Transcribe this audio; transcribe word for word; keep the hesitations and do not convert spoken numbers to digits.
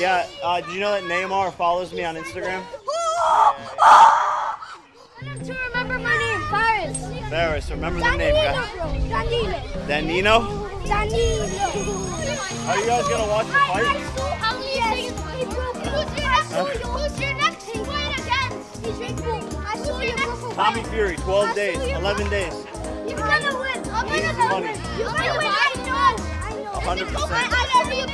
Yeah, uh, did you know that Neymar follows me on Instagram? I have to remember my name, Paris. Paris, remember the name, guys. Danilo. Danilo? Danilo. Are you guys going to watch the fight? Yes. Who's your next fight against? He's Red Bull. Tommy Fury, twelve days, eleven days. You're going to win. I'm going to win. You're going to win. I know. one hundred percent.